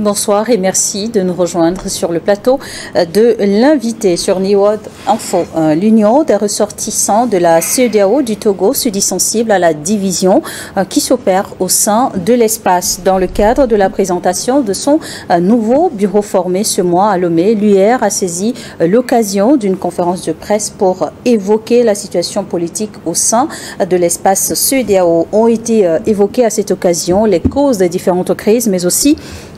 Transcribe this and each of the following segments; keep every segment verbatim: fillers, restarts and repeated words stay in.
Bonsoir et merci de nous rejoindre sur le plateau de l'invité sur Niwod Info. L'Union des ressortissants de la C E D E A O du Togo se dit sensible à la division qui s'opère au sein de l'espace. Dans le cadre de la présentation de son nouveau bureau formé ce mois à Lomé, l'U R a saisi l'occasion d'une conférence de presse pour évoquer la situation politique au sein de l'espace C E D E A O. Ont été évoquées à cette occasion les causes des différentes crises, mais aussi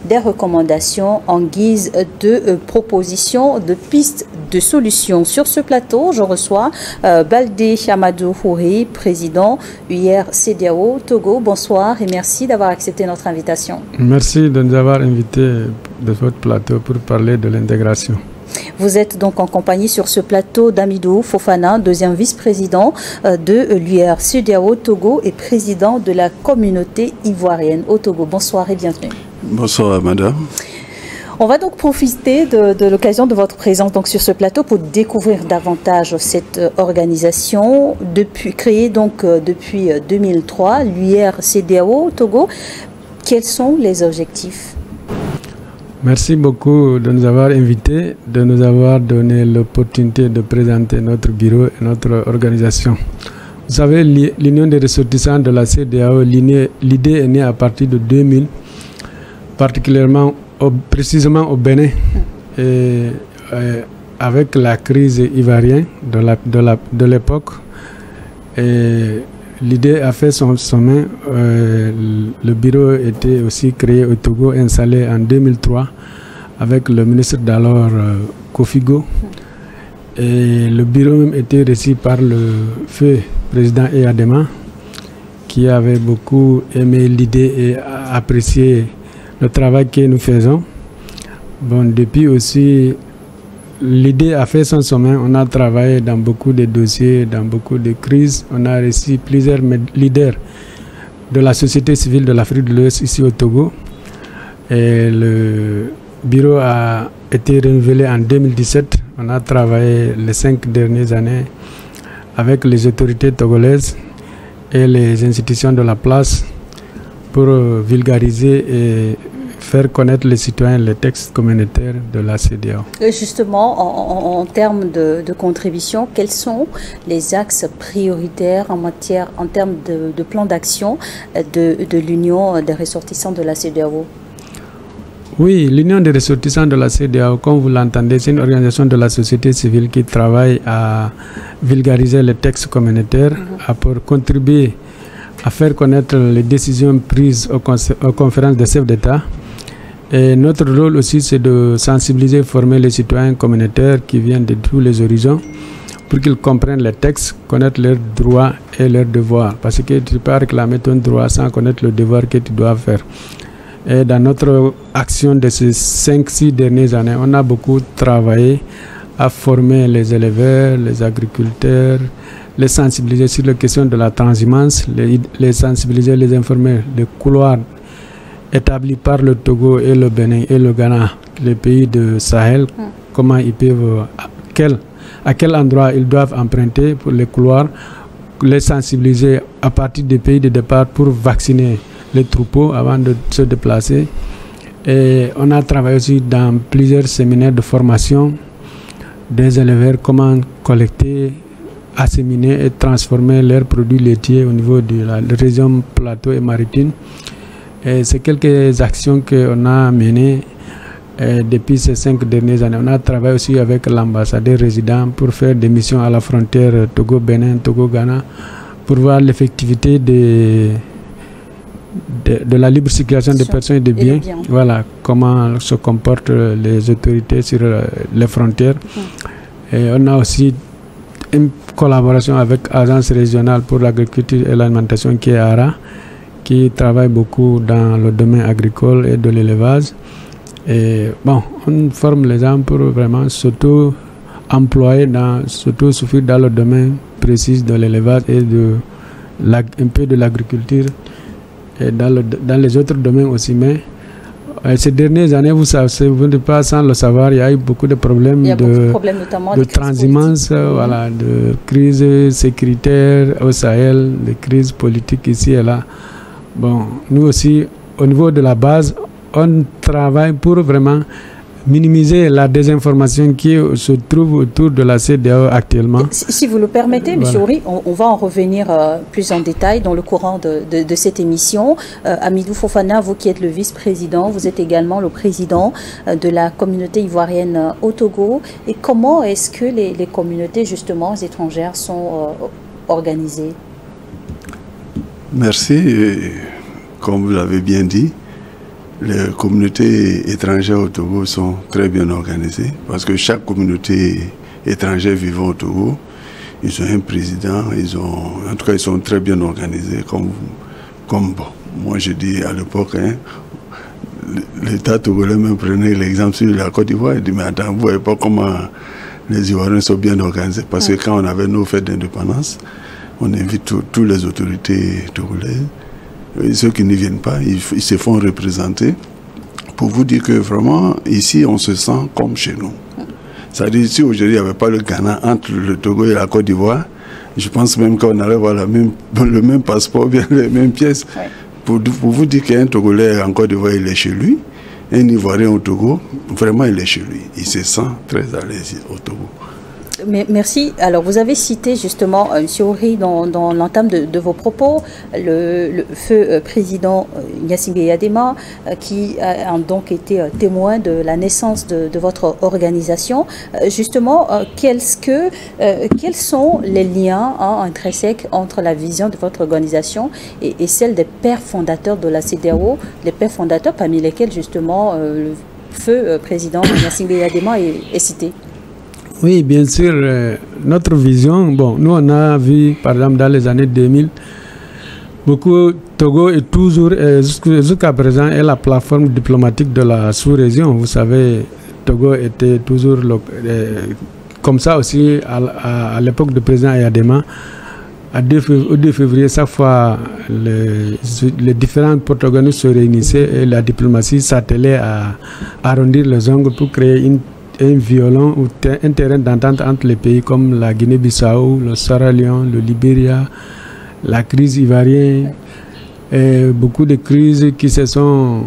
des recommandations en guise de euh, propositions, de pistes de solutions. Sur ce plateau, je reçois euh, Baldé Amadou Houri, président U R C D A O Togo. Bonsoir et merci d'avoir accepté notre invitation. Merci de nous avoir invités de votre plateau pour parler de l'intégration. Vous êtes donc en compagnie sur ce plateau d'Amidou Fofana, deuxième vice-président de l'U R C D A O Togo et président de la communauté ivoirienne au Togo. Bonsoir et bienvenue. Bonsoir madame. On va donc profiter de, de l'occasion de votre présence donc sur ce plateau pour découvrir davantage cette organisation depuis, créée donc depuis deux mille trois, l'U R C D A O Togo. Quels sont les objectifs? Merci beaucoup de nous avoir invités, de nous avoir donné l'opportunité de présenter notre bureau et notre organisation. Vous savez, l'Union des ressortissants de la C E D E A O, l'idée est née à partir de deux mille, particulièrement, au, précisément au Bénin, et, et avec la crise ivoirienne de la, de la, de l'époque. Et l'idée a fait son chemin. Euh, le bureau était aussi créé au Togo, installé en deux mille trois avec le ministre d'alors euh, Kofi Go. Et le bureau même était reçu par le feu président Eyadema, qui avait beaucoup aimé l'idée et apprécié le travail que nous faisons. Bon, depuis aussi, l'idée a fait son chemin. On a travaillé dans beaucoup de dossiers, dans beaucoup de crises. On a reçu plusieurs leaders de la société civile de l'Afrique de l'Ouest ici au Togo. Et le bureau a été renouvelé en deux mille dix-sept. On a travaillé les cinq dernières années avec les autorités togolaises et les institutions de la place pour vulgariser et faire connaître les citoyens les textes communautaires de la C E D E A O. Justement, en, en, en termes de, de contribution, quels sont les axes prioritaires en matière, en termes de, de plan d'action de, de l'Union des ressortissants de la C E D E A O? Oui, l'Union des ressortissants de la C E D E A O, comme vous l'entendez, c'est une organisation de la société civile qui travaille à vulgariser les textes communautaires, mmh. à pour contribuer à faire connaître les décisions prises aux, aux conférences des chefs d'État. Et notre rôle aussi, c'est de sensibiliser et former les citoyens communautaires qui viennent de tous les horizons pour qu'ils comprennent les textes, connaître leurs droits et leurs devoirs. Parce que tu ne peux pas réclamer ton droit sans connaître le devoir que tu dois faire. Et dans notre action de ces cinq six dernières années, on a beaucoup travaillé à former les éleveurs, les agriculteurs, les sensibiliser sur la question de la transhumance, les, les sensibiliser, les informer des couloirs établis par le Togo et le Bénin et le Ghana, les pays du Sahel, mm. comment ils peuvent, à quel, à quel endroit ils doivent emprunter pour les couloirs, les sensibiliser à partir des pays de départ pour vacciner les troupeaux avant de se déplacer. Et on a travaillé aussi dans plusieurs séminaires de formation des éleveurs, comment collecter, asséminer et transformer leurs produits laitiers au niveau de la région plateau et maritime. Et c'est quelques actions qu'on a menées et depuis ces cinq dernières années. On a travaillé aussi avec l'ambassadeur résident pour faire des missions à la frontière Togo-Bénin, Togo-Ghana, pour voir l'effectivité de, de, de la libre circulation des personnes et des biens. Bien. Voilà comment se comportent les autorités sur les frontières. Mmh. Et on a aussi une collaboration avec l'Agence régionale pour l'agriculture et l'alimentation qui est ARA, qui travaille beaucoup dans le domaine agricole et de l'élevage. Et bon, on forme les gens pour vraiment surtout employer, dans, surtout souffrir dans le domaine précis de l'élevage et de la, un peu de l'agriculture et dans, le, dans les autres domaines aussi. Mais ces dernières années, vous savez, vous ne pas sans le savoir, il y a eu beaucoup de problèmes, il y a de, beaucoup de, problèmes, notamment de transhumance, mmh. voilà, de crises sécuritaires au Sahel, de crises politiques ici et là. Bon, nous aussi, au niveau de la base, on travaille pour vraiment minimiser la désinformation qui se trouve autour de la C E D E A O actuellement. Si vous le permettez, M. Houry, on, on va en revenir euh, plus en détail dans le courant de, de, de cette émission. Euh, Hamidou Fofana, vous qui êtes le vice-président, vous êtes également le président euh, de la communauté ivoirienne euh, au Togo. Et comment est-ce que les, les communautés, justement, étrangères sont euh, organisées? Merci. Comme vous l'avez bien dit, les communautés étrangères au Togo sont très bien organisées parce que chaque communauté étrangère vivant au Togo, ils ont un président, ils ont, en tout cas ils sont très bien organisés comme, comme bon, moi je dis à l'époque, hein, l'État togolais me prenait l'exemple sur la Côte d'Ivoire, il dit mais attends, vous ne voyez pas comment les Ivoiriens sont bien organisés parce que quand on avait nos fêtes d'indépendance, on invite toutes les autorités togolaises. Et ceux qui ne viennent pas, ils, ils se font représenter pour vous dire que vraiment, ici, on se sent comme chez nous. C'est-à-dire, si aujourd'hui, il n'y avait pas le Ghana entre le Togo et la Côte d'Ivoire, je pense même qu'on allait avoir la même, le même passeport, bien les mêmes pièces. Ouais. Pour, pour vous dire qu'un Togolais en Côte d'Ivoire, il est chez lui, un Ivoirien au Togo, vraiment, il est chez lui. Il se sent très à l'aise au Togo. Merci. Alors, vous avez cité justement, M. Houry, dans, dans l'entame de, de vos propos, le, le feu euh, président Gnassingbé Yadema, euh, qui a donc été euh, témoin de la naissance de, de votre organisation. Euh, justement, euh, quels, que, euh, quels sont les liens hein, intrinsèques entre la vision de votre organisation et, et celle des pères fondateurs de la C E D E A O, les pères fondateurs parmi lesquels justement euh, le feu euh, président Gnassingbé Yadema est, est cité? Oui, bien sûr, euh, notre vision, bon, nous on a vu, par exemple, dans les années deux mille, beaucoup, Togo est toujours, euh, jusqu'à présent, est la plateforme diplomatique de la sous-région. Vous savez, Togo était toujours, le, euh, comme ça aussi, à, à, à l'époque du président Yadema, à deux, au deux février, chaque fois, les, les différents protagonistes se réunissaient et la diplomatie s'attelait à, à arrondir les angles pour créer une un violent ou ter un terrain d'entente entre les pays comme la Guinée-Bissau, le Sierra Leone, le Libéria, la crise ivoirienne, et beaucoup de crises qui se sont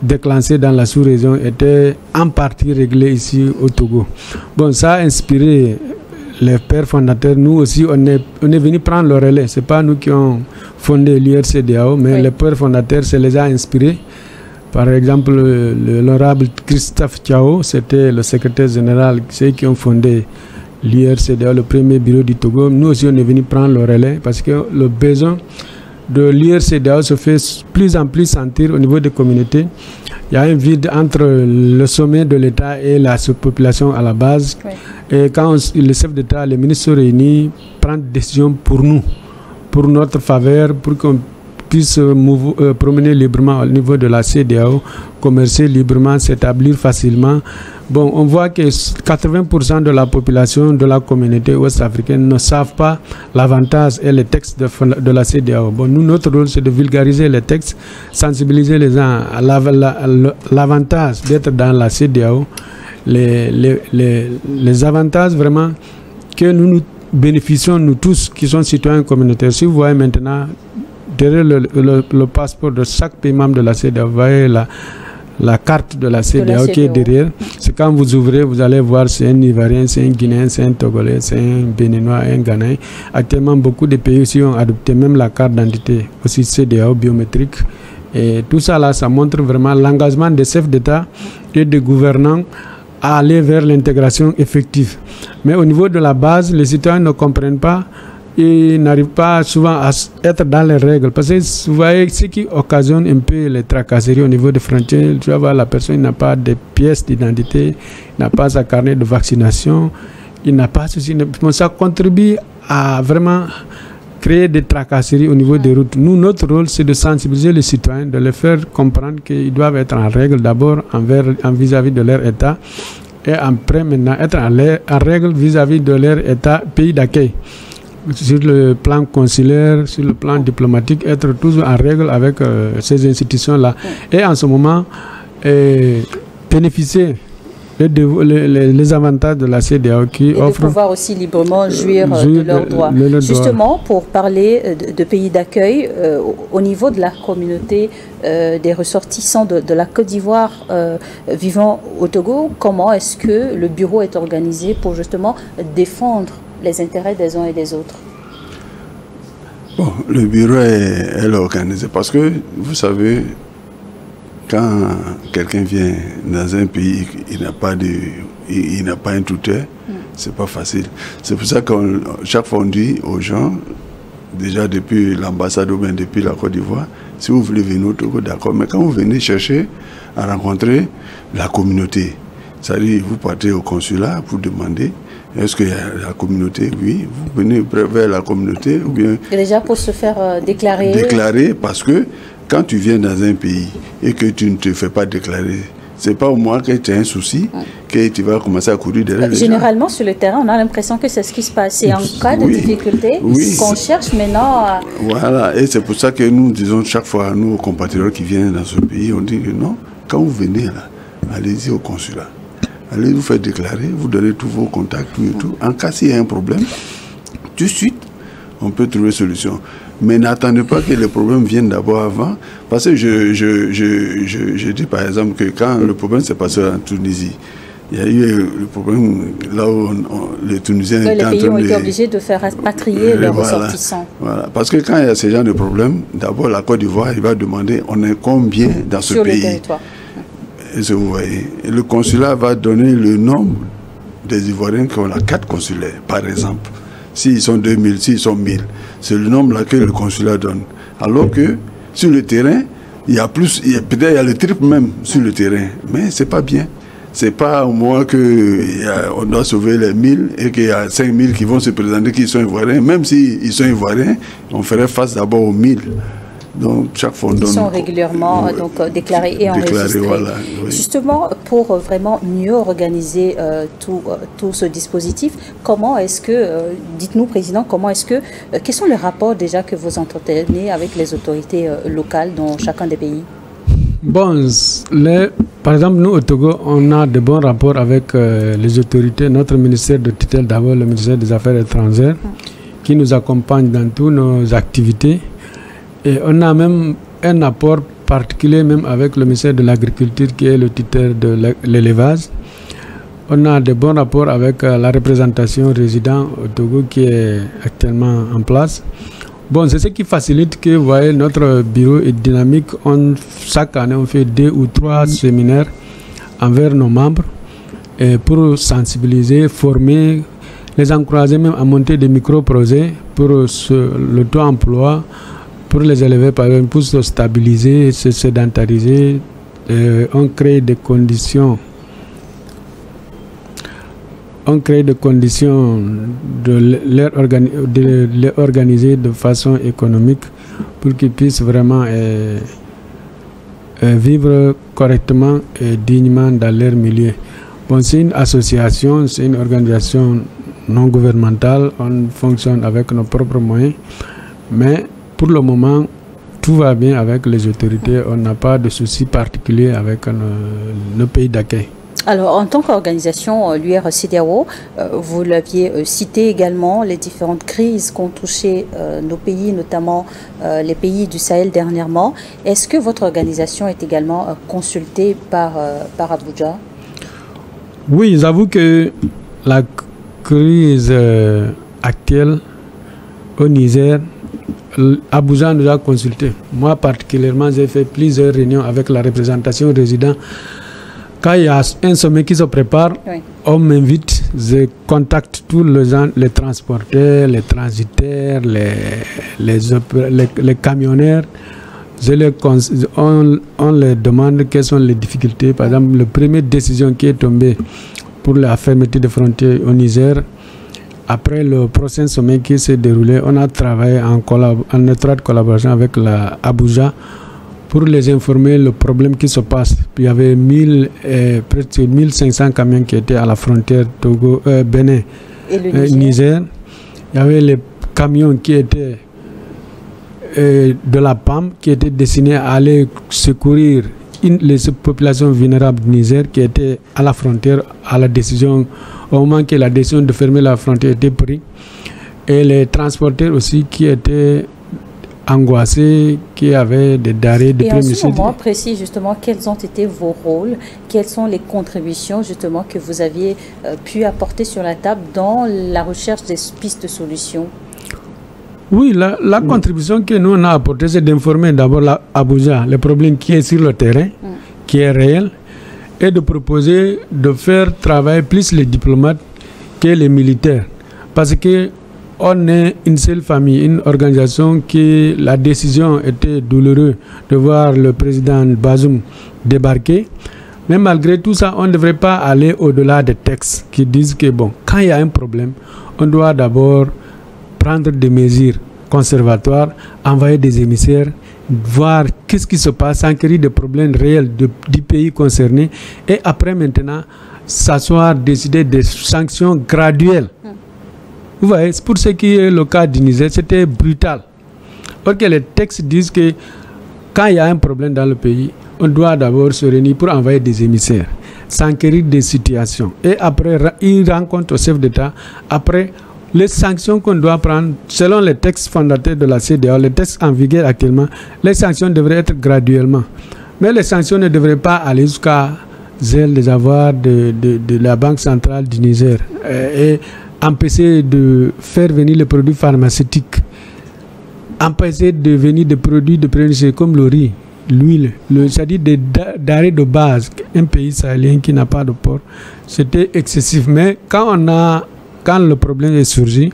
déclenchées dans la sous-région étaient en partie réglées ici au Togo. Bon, ça a inspiré les pères fondateurs. Nous aussi, on est, on est venu prendre le relais. Ce n'est pas nous qui avons fondé l'I R C D A O, mais oui, les pères fondateurs se les a inspirés. Par exemple, l'honorable Christophe Thiao, c'était le secrétaire général, ceux qui ont fondé l'I R C D A O, le premier bureau du Togo. Nous aussi, on est venu prendre le relais parce que le besoin de l'I R C D A O se fait plus en plus sentir au niveau des communautés. Il y a un vide entre le sommet de l'État et la sous-population à la base. Oui. Et quand on, le chef d'État, les ministres se réunissent, prennent des décisions pour nous, pour notre faveur, pour qu'on puissent euh, promener librement au niveau de la C E D E A O, commercer librement, s'établir facilement. Bon, on voit que quatre-vingts pour cent de la population de la communauté ouest-africaine ne savent pas l'avantage et les textes de, de la C E D E A O. Bon, nous, notre rôle, c'est de vulgariser les textes, sensibiliser les gens à l'avantage d'être dans la C E D E A O, les, les, les, les avantages vraiment que nous, nous bénéficions, nous tous qui sommes citoyens communautaires. Si vous voyez maintenant, derrière le, le, le passeport de chaque pays membre de la C E D E A O, vous voyez la, la carte de la C E D E A O qui est derrière. C'est quand vous ouvrez, vous allez voir c'est un Ivoirien, c'est un Guinéen, c'est un Togolais, c'est un Béninois, un Ghanéen. Actuellement, beaucoup de pays aussi ont adopté même la carte d'identité, aussi C E D E A O biométrique. Et tout ça là, ça montre vraiment l'engagement des chefs d'État et des gouvernants à aller vers l'intégration effective. Mais au niveau de la base, les citoyens ne comprennent pas. Ils n'arrivent pas souvent à être dans les règles. Parce que vous voyez ce qui occasionne un peu les tracasseries au niveau des frontières. Tu vas voir, la personne n'a pas de pièces d'identité, n'a pas sa carnet de vaccination, il n'a pas ceci. Ça contribue à vraiment créer des tracasseries au niveau des routes. Nous, notre rôle, c'est de sensibiliser les citoyens, de les faire comprendre qu'ils doivent être en règle d'abord envers, en vis-à-vis de leur État. Et après, maintenant, être en règle vis-à-vis de leur État, pays d'accueil. Sur le plan consulaire, sur le plan diplomatique, être toujours en règle avec euh, ces institutions-là. Et en ce moment, euh, bénéficier les, les, les avantages de la C E D E A O qui et offrent... de pouvoir aussi librement jouir euh, de leurs droits. Le, le Justement, droit. Pour parler de, de pays d'accueil, euh, au niveau de la communauté euh, des ressortissants de, de la Côte d'Ivoire euh, vivant au Togo, comment est-ce que le bureau est organisé pour justement défendre les intérêts des uns et des autres? Bon, le bureau est, est organisé parce que, vous savez, quand quelqu'un vient dans un pays, il n'a pas de, il, il n'a pas un tuteur, mm. c'est pas facile. C'est pour ça que chaque fois on dit aux gens, déjà depuis l'ambassade ou bien depuis la Côte d'Ivoire, si vous voulez venir au Togo, d'accord, mais quand vous venez chercher à rencontrer la communauté, c'est-à-dire vous partez au consulat pour demander. Est-ce qu'il y a la communauté? Oui, vous venez vers la communauté ou bien... Et déjà pour se faire euh, déclarer... Déclarer, parce que quand tu viens dans un pays et que tu ne te fais pas déclarer, c'est pas au moins que tu as un souci que tu vas commencer à courir derrière les gens. Généralement, sur le terrain, on a l'impression que c'est ce qui se passe. C'est en cas de oui, difficulté oui, qu'on cherche maintenant à... Voilà, et c'est pour ça que nous disons chaque fois à nos compatriotes qui viennent dans ce pays, on dit que non, quand vous venez là, allez-y au consulat. Allez vous faire déclarer, vous donnez tous vos contacts, tout et tout. En cas s'il y a un problème, tout de suite, on peut trouver solution. Mais n'attendez pas que les problèmes viennent d'abord avant. Parce que je, je, je, je, je dis par exemple que quand le problème s'est passé en Tunisie, il y a eu le problème là où on, on, les Tunisiens... Oui, les pays ont été les... obligés de faire rapatrier leurs voilà, ressortissants. Voilà. Parce que quand il y a ce genre de problème, d'abord la Côte d'Ivoire, il va demander on est combien dans ce Sur pays. Sur le territoire. Et vous voyez, le consulat va donner le nombre des Ivoiriens qui ont la carte consulaire, par exemple. S'ils sont deux mille, s'ils sont mille, c'est le nombre là que le consulat donne. Alors que sur le terrain, il y a plus, peut-être il y a le triple même sur le terrain, mais c'est pas bien. C'est pas au moins qu'on doit sauver les mille et qu'il y a cinq mille qui vont se présenter qui sont Ivoiriens. Même s'ils sont Ivoiriens, on ferait face d'abord aux mille. Donc, chaque fois, on donne... Ils sont régulièrement euh, donc, euh, déclarés et déclarés, enregistrés. Voilà, oui. Justement, pour euh, vraiment mieux organiser euh, tout, euh, tout ce dispositif, comment est-ce que, euh, dites-nous, Président, comment est-ce que, euh, quels sont les rapports déjà que vous entretenez avec les autorités euh, locales dans chacun des pays? Bon, les, par exemple, nous au Togo, on a de bons rapports avec euh, les autorités, notre ministère de tutelle, d'abord le ministère des Affaires étrangères, hum. qui nous accompagne dans toutes nos activités. Et on a même un apport particulier même avec le ministère de l'Agriculture qui est le tuteur de l'élevage. On a de bons rapports avec la représentation résident au Togo qui est actuellement en place. Bon, c'est ce qui facilite que, vous voyez, notre bureau est dynamique. On, chaque année, on fait deux ou trois séminaires envers nos membres et pour sensibiliser, former, les encourager même à monter des micro-projets pour ce, le taux emploi, pour les élever, par exemple, pour se stabiliser, se sédentariser, euh, on crée des conditions, on crée des conditions de les organi de les organiser de façon économique pour qu'ils puissent vraiment euh, euh, vivre correctement et dignement dans leur milieu. Bon, c'est une association, c'est une organisation non gouvernementale, on fonctionne avec nos propres moyens, mais pour le moment, tout va bien avec les autorités. On n'a pas de soucis particuliers avec le pays d'accueil. Alors, en tant qu'organisation, l'U R C D A O, vous l'aviez cité également, les différentes crises qu'ont touché nos pays, notamment les pays du Sahel dernièrement. Est-ce que votre organisation est également consultée par, par Abuja? Oui, j'avoue que la crise actuelle au Niger, Abuja nous a consultés. Moi particulièrement, j'ai fait plusieurs réunions avec la représentation résident. Quand il y a un sommet qui se prépare, oui. on m'invite, je contacte tous les gens, les transporteurs, les transitaires, les, les, les, les camionnaires. Je les, on, on les demande quelles sont les difficultés. Par exemple, la première décision qui est tombée pour la fermeture des frontières au Niger, après le prochain sommet qui s'est déroulé, on a travaillé en, en étroite collaboration avec la Abuja pour les informer le problème qui se passe. Il y avait mille, eh, presque mille cinq cents camions qui étaient à la frontière Togo, euh, Bénin, et le Niger. Euh, Niger. Il y avait les camions qui étaient euh, de la P A M, qui étaient destinés à aller secourir une, les populations vulnérables du Niger qui étaient à la frontière, à la décision, au moment que la décision de fermer la frontière était prise, et les transporteurs aussi qui étaient angoissés, qui avaient des darés de prémissés. Et en ce moment précis, justement, quels ont été vos rôles, quelles sont les contributions, justement, que vous aviez euh, pu apporter sur la table dans la recherche des pistes de solutions? Oui, la, la oui. contribution que nous on a apportée, c'est d'informer d'abord Abuja, le problème qui est sur le terrain, oui. qui est réel, et de proposer de faire travailler plus les diplomates que les militaires. Parce que on est une seule famille, une organisation qui, la décision était douloureuse de voir le président Bazoum débarquer. Mais malgré tout ça, on ne devrait pas aller au-delà des textes qui disent que, bon, quand il y a un problème, on doit d'abord prendre des mesures conservatoires, envoyer des émissaires, voir qu'est-ce qui se passe, sans créer des problèmes réels de, du pays concerné, et après maintenant, s'asseoir, décider des sanctions graduelles. Vous voyez, pour ce qui est le cas du Niger, c'était brutal. Or que les textes disent que quand il y a un problème dans le pays, on doit d'abord se réunir pour envoyer des émissaires, s'enquérir des situations. Et après, ils rencontrent le chef d'État. Après, les sanctions qu'on doit prendre, selon les textes fondateurs de la C D A O, les textes en vigueur actuellement, les sanctions devraient être graduellement. Mais les sanctions ne devraient pas aller jusqu'à zèle des avoirs de, de, de la Banque centrale du Niger. Et, et empêcher de faire venir les produits pharmaceutiques, empêcher de venir des produits de prévention comme le riz, l'huile, c'est-à-dire des d'arrêt de base. Un pays sahélien qui n'a pas de port, c'était excessif. Mais quand, on a, quand le problème est surgi,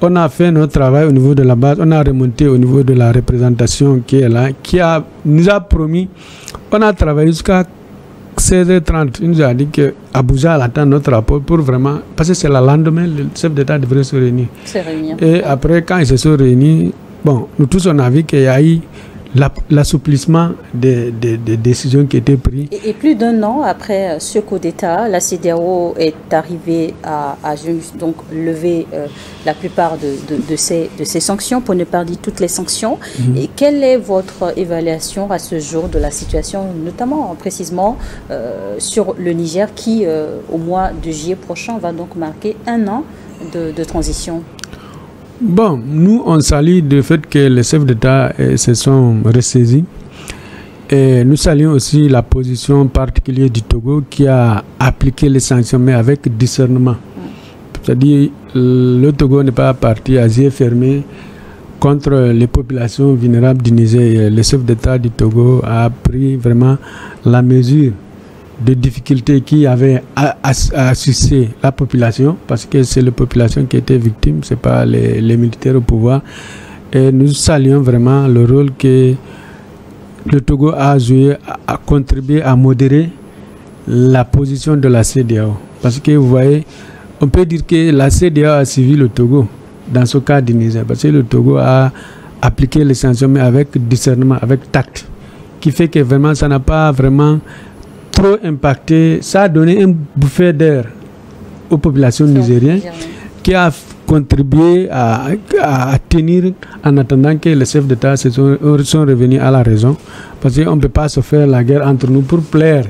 on a fait notre travail au niveau de la base, on a remonté au niveau de la représentation qui est là, qui a, nous a promis, on a travaillé jusqu'à seize heures trente, il nous a dit qu'Abuja attend notre rapport pour vraiment... Parce que c'est le lendemain, le chef d'État devrait se réunir. Se réunir. Et après, quand ils se sont réunis, bon, nous tous on a vu qu'il y a eu l'assouplissement des, des, des décisions qui étaient prises. Et, et plus d'un an après ce coup d'État, la C D A O est arrivée à, à juste donc lever euh, la plupart de, de, de, ces, de ces sanctions, pour ne pas dire toutes les sanctions. Mmh. Et quelle est votre évaluation à ce jour de la situation, notamment précisément euh, sur le Niger qui, euh, au mois de juillet prochain, va donc marquer un an de, de transition? Bon, nous, on salue le fait que les chefs d'État eh, se sont ressaisis. Et nous saluons aussi la position particulière du Togo qui a appliqué les sanctions, mais avec discernement. C'est-à-dire, le Togo n'est pas parti à yeux fermés contre les populations vulnérables du Niger. Le chef d'État du Togo a pris vraiment la mesure de difficultés qui avaient assusté la population, parce que c'est la population qui était victime, c'est pas les, les militaires au pouvoir. Et nous saluons vraiment le rôle que le Togo a joué, a, a contribué à modérer la position de la C D A O. Parce que vous voyez, on peut dire que la C D A O a suivi le Togo dans ce cas du Niger, parce que le Togo a appliqué les sanctions, mais avec discernement, avec tact, qui fait que vraiment ça n'a pas vraiment trop impacté, ça a donné un bouffée d'air aux populations nigériennes qui a contribué à, à tenir en attendant que les chefs d'État sont, sont revenus à la raison, parce qu'on ne peut pas se faire la guerre entre nous pour plaire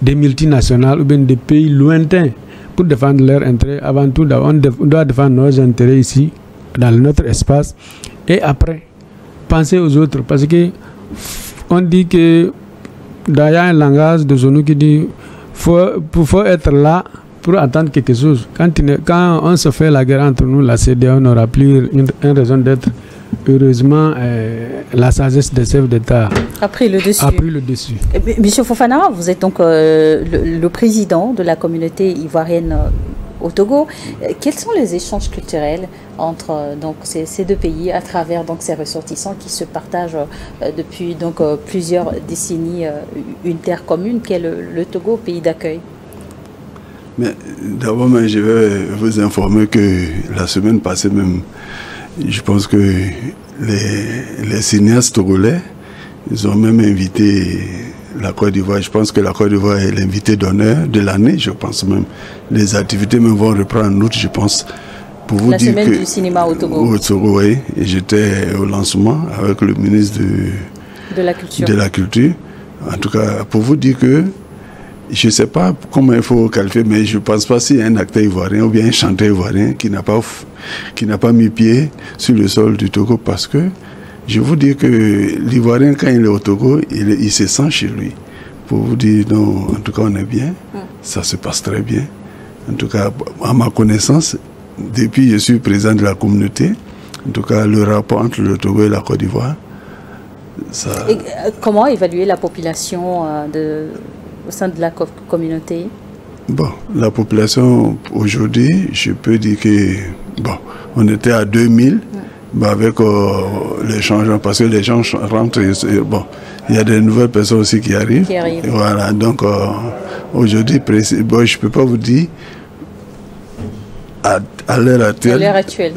des multinationales ou bien des pays lointains pour défendre leurs intérêts. Avant tout, on doit défendre nos intérêts ici, dans notre espace, et après, penser aux autres, parce que on dit que d'ailleurs, un langage de Zonou qui dit faut, faut être là pour attendre quelque chose. Quand, quand on se fait la guerre entre nous, la C D A O n'aura plus une, une raison d'être. Heureusement, euh, la sagesse des chefs d'État a pris le dessus. A pris le dessus. Monsieur Fofana, vous êtes donc euh, le, le président de la communauté ivoirienne au Togo. Quels sont les échanges culturels entre donc, ces, ces deux pays à travers donc, ces ressortissants qui se partagent euh, depuis donc, euh, plusieurs décennies euh, une terre commune qu'est le, le Togo, pays d'accueil? D'abord, je vais vous informer que la semaine passée même, je pense que les, les cinéastes togolais, ils ont même invité la Côte d'Ivoire. Je pense que la Côte d'Ivoire est l'invité d'honneur de l'année, je pense même. Les activités même vont reprendre en août, je pense. Pour vous la dire semaine que du cinéma au Togo. Au Togo, oui. J'étais au lancement avec le ministre de, de la Culture. De la culture. En tout cas, pour vous dire que je ne sais pas comment il faut qualifier, mais je ne pense pas s'il y a un acteur ivoirien ou bien un chanteur ivoirien qui n'a pas, qui n'a pas mis pied sur le sol du Togo, parce que je vous dis que l'Ivoirien, quand il est au Togo, il, il se sent chez lui. Pour vous dire, non, en tout cas, on est bien, ça se passe très bien. En tout cas, à ma connaissance, depuis que je suis président de la communauté, en tout cas, le rapport entre le Togo et la Côte d'Ivoire, ça... Et comment évaluer la population de... au sein de la co communauté? Bon, la population aujourd'hui, je peux dire que, bon, on était à deux mille, ouais. Bah avec euh, les changements, parce que les gens rentrent, et, bon, il y a des nouvelles personnes aussi qui arrivent. Qui arrivent. Voilà, donc euh, aujourd'hui, bon, je ne peux pas vous dire, à, à l'heure actuelle, actuelle,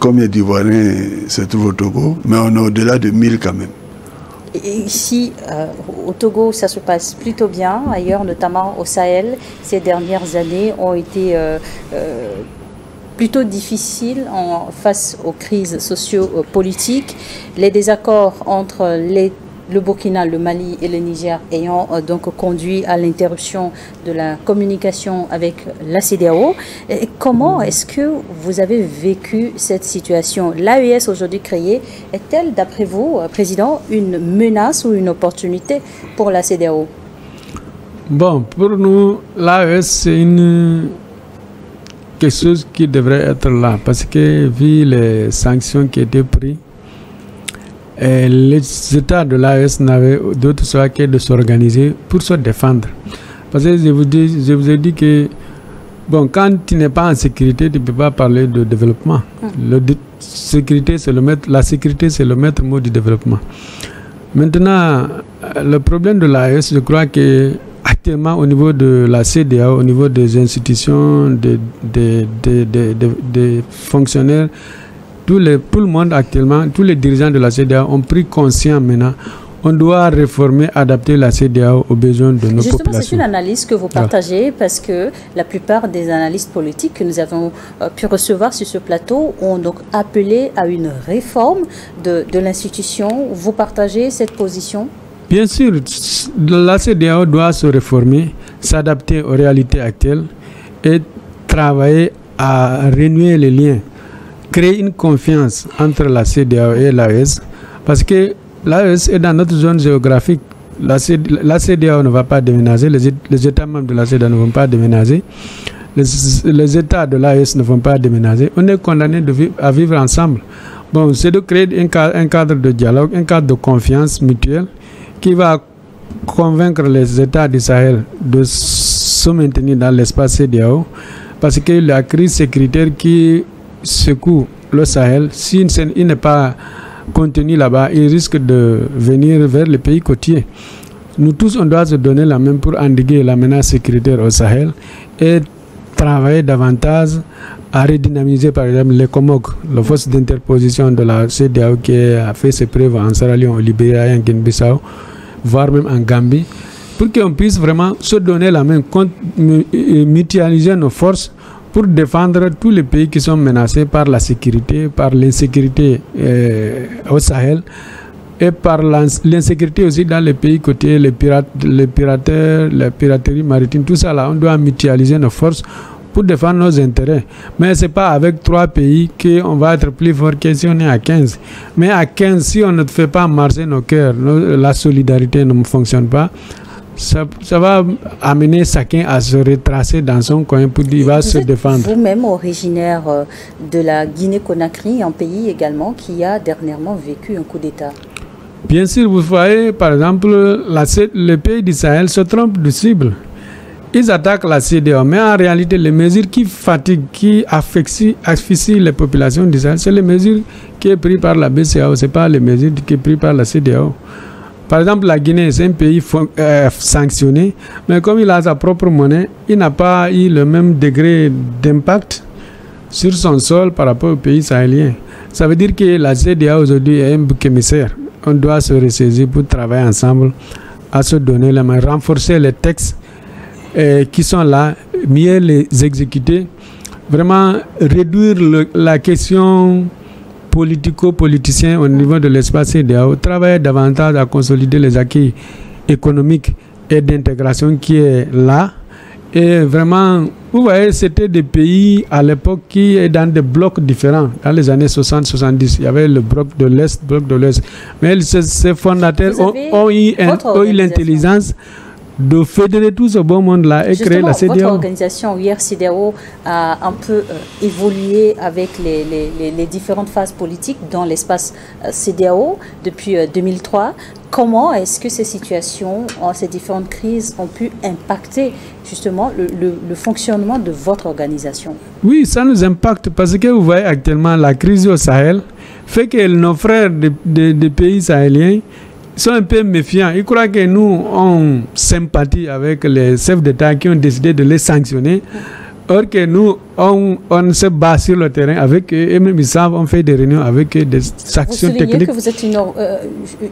combien d'Ivoiriens se trouvent au Togo, mais on est au-delà de mille quand même. Et ici, euh, au Togo, ça se passe plutôt bien. Ailleurs, notamment au Sahel, ces dernières années ont été euh, euh, plutôt difficiles en, face aux crises socio-politiques. Les désaccords entre les, le Burkina, le Mali et le Niger ayant euh, donc conduit à l'interruption de la communication avec la C D A O. Et comment est-ce que vous avez vécu cette situation? L'A E S aujourd'hui créée est-elle, d'après vous, Président, une menace ou une opportunité pour la C D A O? Bon, pour nous, l'A E S, c'est une... quelque chose qui devrait être là, parce que vu les sanctions qui étaient prises, et les États de l'A E S n'avaient d'autre choix que de s'organiser pour se défendre. Parce que je vous, dis, je vous ai dit que bon, quand tu n'es pas en sécurité, tu ne peux pas parler de développement. Le, sécurité, c'est le maître, la sécurité, c'est le maître mot du développement. Maintenant, le problème de l'A E S, je crois que actuellement au niveau de la C D A O, au niveau des institutions, des, des, des, des, des, des fonctionnaires, Les, tout le monde actuellement, tous les dirigeants de la C D A O ont pris conscience maintenant. On doit réformer, adapter la C D A O aux besoins de nos Justement, populations. C'est une analyse que vous partagez, parce que la plupart des analystes politiques que nous avons euh, pu recevoir sur ce plateau ont donc appelé à une réforme de, de l'institution. Vous partagez cette position? Bien sûr, la C D A O doit se réformer, s'adapter aux réalités actuelles et travailler à renouer les liens. Créer une confiance entre la C D A O et l'A E S, parce que l'A E S est dans notre zone géographique. La C D A O ne va pas déménager, les, les États membres de la C D A O ne vont pas déménager, les, les États de l'A E S ne vont pas déménager. On est condamné de vivre, à vivre ensemble. Bon, c'est de créer un cadre, un cadre de dialogue, un cadre de confiance mutuelle qui va convaincre les États du Sahel de se maintenir dans l'espace C D A O, parce que la crise sécuritaire qui secoue le Sahel, si il n'est pas contenu là-bas, il risque de venir vers les pays côtiers. Nous tous, on doit se donner la main pour endiguer la menace sécuritaire au Sahel et travailler davantage à redynamiser, par exemple, les Comores, la force d'interposition de la C D A O qui a fait ses preuves en Sierra Leone, au Libéria et en Guinée-Bissau, voire même en Gambie, pour qu'on puisse vraiment se donner la main, mutualiser nos forces pour défendre tous les pays qui sont menacés par la sécurité, par l'insécurité euh, au Sahel et par l'insécurité aussi dans les pays côtiers, les pirates, les pirateurs, la piraterie maritime, tout ça là, on doit mutualiser nos forces pour défendre nos intérêts. Mais ce n'est pas avec trois pays qu'on va être plus fort que si on est à quinze. Mais à quinze, si on ne fait pas marcher nos cœurs, nos, la solidarité ne fonctionne pas. Ça, ça va amener chacun à se retracer dans son coin pour qu'il va se défendre. Vous-même originaire de la Guinée-Conakry, un pays également qui a dernièrement vécu un coup d'État. Bien sûr, vous voyez, par exemple, la, les pays du Sahel se trompent de cible. Ils attaquent la C D A O, mais en réalité, les mesures qui fatiguent, qui asphyxient les populations du Sahel, c'est les mesures qui sont prises par la B C A O, ce n'est pas les mesures qui sont prises par la C D A O. Par exemple, la Guinée, c'est un pays euh, sanctionné, mais comme il a sa propre monnaie, il n'a pas eu le même degré d'impact sur son sol par rapport aux pays sahéliens. Ça veut dire que la C D A O aujourd'hui est un bouc émissaire. On doit se ressaisir pour travailler ensemble, à se donner la main, renforcer les textes euh, qui sont là, mieux les exécuter, vraiment réduire le, la question politico-politiciens au niveau de l'espace C D A O, travailler davantage à consolider les acquis économique et d'intégration qui est là. Et vraiment, vous voyez, c'était des pays à l'époque qui étaient dans des blocs différents. Dans les années soixante soixante-dix, il y avait le bloc de l'Est, le bloc de l'Ouest. Mais ces, ces fondateurs ont, ont eu, eu l'intelligence de fédérer tout ce beau monde-là et justement, créer la C D A O. Votre organisation, hier, C D A O, a un peu euh, évolué avec les, les, les différentes phases politiques dans l'espace euh, C D A O depuis euh, deux mille trois. Comment est-ce que ces situations, ces différentes crises ont pu impacter justement le, le, le fonctionnement de votre organisation? Oui, ça nous impacte parce que vous voyez actuellement la crise au Sahel fait que nos frères des de, de pays sahéliens sont un peu méfiants. Ils croient que nous, on sympathie avec les chefs d'État qui ont décidé de les sanctionner. Or que nous, on, on se bat sur le terrain avec eux, et même ils savent, on fait des réunions avec eux, des actions techniques. Vous soulignez que vous êtes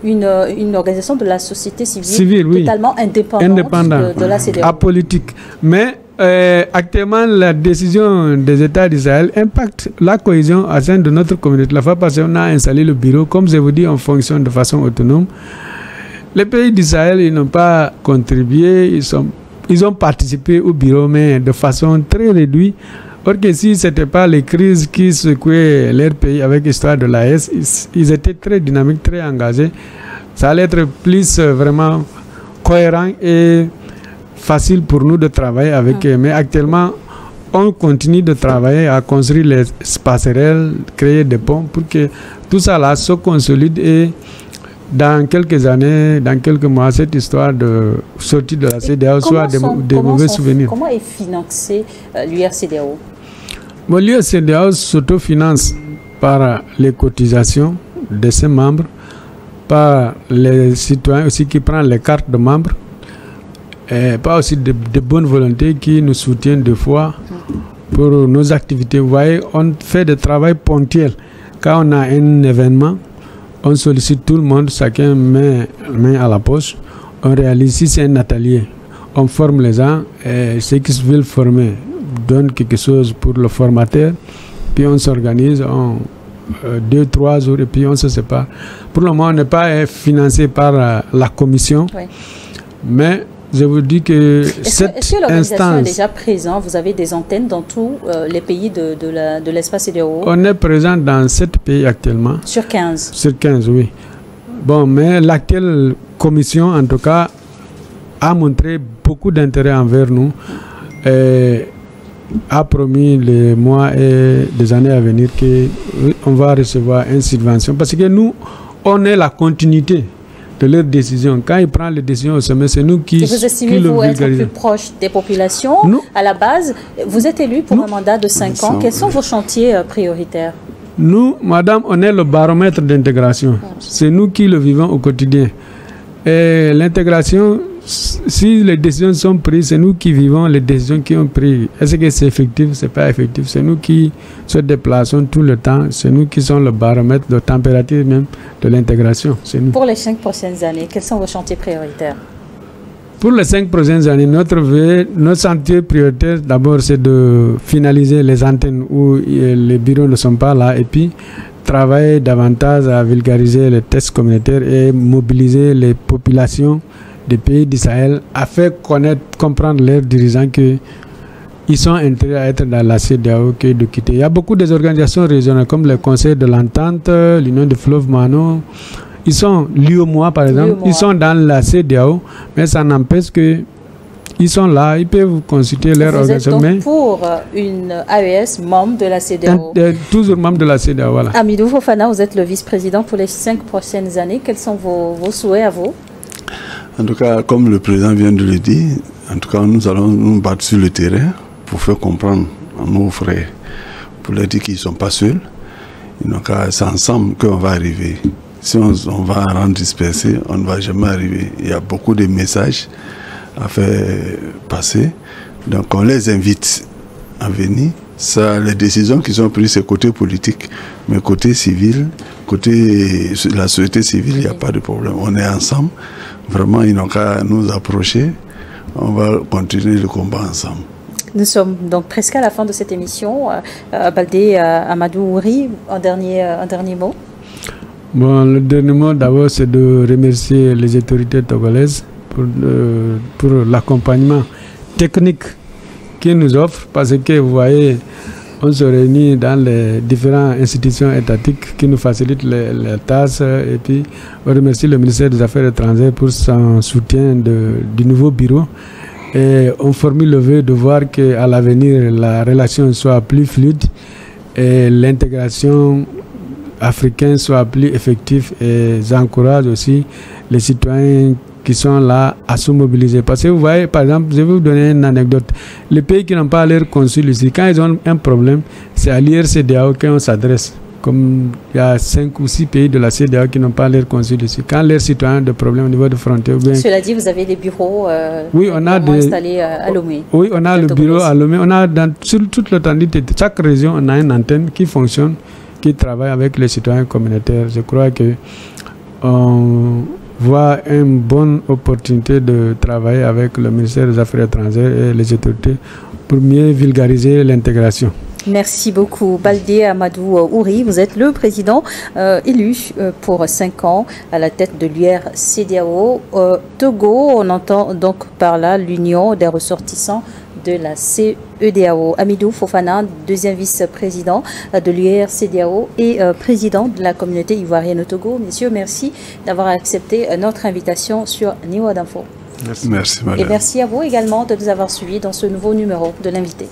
une, euh, une, une organisation de la société civile, civile oui. totalement indépendante, indépendante de, de la C D A O. Apolitique. Mais euh, actuellement, la décision des États d'Israël impacte la cohésion au sein de notre communauté. La fois passée, on a installé le bureau. Comme je vous dis, on fonctionne de façon autonome. Les pays d'Israël, ils n'ont pas contribué, ils sont... Ils ont participé au bureau, mais de façon très réduite. Or que si ce n'était pas les crises qui secouaient leur pays avec l'histoire de l'A E S, ils, ils étaient très dynamiques, très engagés. Ça allait être plus euh, vraiment cohérent et facile pour nous de travailler avec eux. Mais actuellement, on continue de travailler à construire les passerelles, créer des ponts pour que tout ça là se consolide et... Dans quelques années, dans quelques mois, cette histoire de sortie de la C D A O soit des, sont, des mauvais sont, souvenirs. Comment est financée euh, l'U R C D A O? Bon, L'U R C D A O s'autofinance par les cotisations de ses membres, par les citoyens aussi qui prennent les cartes de membres, et par aussi de, de bonnes volontés qui nous soutiennent des fois pour nos activités. Vous voyez, on fait des travaux ponctuels quand on a un événement. On sollicite tout le monde, chacun met main à la poche. On réalise, si c'est un atelier, on forme les gens et ceux qui veulent former donnent quelque chose pour le formateur. Puis on s'organise en euh, deux, trois jours et puis on se sépare. Pour le moment, on n'est pas financé par euh, la commission, oui. mais je vous dis que cette instance... Est-ce que l'organisation est déjà présente? Vous avez des antennes dans tous euh, les pays de, de l'espace C D A O? On est présent dans sept pays actuellement. Sur quinze? Sur quinze, oui. Bon, mais laquelle commission, en tout cas, a montré beaucoup d'intérêt envers nous et a promis les mois et les années à venir qu'on va recevoir une subvention. Parce que nous, on est la continuité de leurs décisions. Quand ils prennent les décisions au sommet, c'est nous qui... Et vous estimez-vous être plus proche des populations? Nous, à la base, vous êtes élu pour nous, un mandat de cinq ans. Sont, Quels sont vos chantiers euh, prioritaires? Nous, madame, on est le baromètre d'intégration. Ah. C'est nous qui le vivons au quotidien. Et l'intégration, si les décisions sont prises, c'est nous qui vivons les décisions qui ont prises. Est-ce que c'est effectif? C'est pas effectif. C'est nous qui se déplaçons tout le temps. C'est nous qui sommes le baromètre de température même de l'intégration. Pour les cinq prochaines années, quels sont vos chantiers prioritaires? Pour les cinq prochaines années, notre vœu, notre chantier prioritaire, d'abord, c'est de finaliser les antennes où les bureaux ne sont pas là et puis travailler davantage à vulgariser les tests communautaires et mobiliser les populations des pays du Sahel a fait connaître, comprendre leurs dirigeants qu'ils sont intérêts à être dans la C D A O que de quitter. Il y a beaucoup des organisations régionales comme le Conseil de l'Entente, l'Union du Fleuve Mano. Ils sont liés au moi, par exemple. Ils sont dans la C D A O, mais ça n'empêche que ils sont là, ils peuvent consulter leur vous organisation. Vous êtes donc pour une A E S membre de la C D A O? De, de, toujours membre de la C D A O, voilà. Amidou Fofana, vous êtes le vice-président pour les cinq prochaines années. Quels sont vos, vos souhaits à vous? En tout cas, comme le président vient de le dire, en tout cas, nous allons nous battre sur le terrain pour faire comprendre à nos frères, pour leur dire qu'ils ne sont pas seuls. Donc, c'est ensemble qu'on va arriver. Si on, on va rendre dispersé, on ne va jamais arriver. Il y a beaucoup de messages à faire passer. Donc, on les invite à venir. Ça, les décisions qui sont prises, c'est côté politique, mais côté civil, côté la société civile, il n'y a pas de problème. On est ensemble. Vraiment, ils n'ont qu'à nous approcher. On va continuer le combat ensemble. Nous sommes donc presque à la fin de cette émission. Euh, Baldé euh, Amadou Ouri, un dernier, euh, un dernier mot. Bon, le dernier mot, d'abord, c'est de remercier les autorités togolaises pour, euh, pour l'accompagnement technique qu'ils nous offrent, parce que vous voyez, on se réunit dans les différentes institutions étatiques qui nous facilitent les, les tâches, et puis on remercie le ministère des Affaires étrangères pour son soutien de, du nouveau bureau. Et on formule le vœu de voir qu'à l'avenir la relation soit plus fluide et l'intégration africaine soit plus effective, et j'encourage aussi les citoyens qui sont là à se mobiliser. Parce que vous voyez, par exemple, je vais vous donner une anecdote. Les pays qui n'ont pas leur consul ici, quand ils ont un problème, c'est à l'I R C D A O qu'on s'adresse. Comme il y a cinq ou six pays de la C D A O qui n'ont pas leur consul ici. Quand leurs citoyens ont des problèmes au niveau de frontières... Bien... Cela dit, vous avez des bureaux euh, oui, on a des... installés à Lomé. Oui, on a le bureau à Lomé. On a dans, sur toute l'étendue de chaque région, on a une antenne qui fonctionne, qui travaille avec les citoyens communautaires. Je crois que on voit une bonne opportunité de travailler avec le ministère des Affaires étrangères et les autorités pour mieux vulgariser l'intégration. Merci beaucoup. Baldé Amadou Ouri, vous êtes le président euh, élu euh, pour cinq ans à la tête de l'U R C D A O euh, Togo. On entend donc par là l'union des ressortissants de la C E D A O. Amidou Fofana, deuxième vice-président de l'U R C D A O et euh, président de la communauté ivoirienne au Togo. Messieurs, merci d'avoir accepté notre invitation sur Niwa d'Info. Merci. Merci, madame. Et merci à vous également de nous avoir suivis dans ce nouveau numéro de l'invité.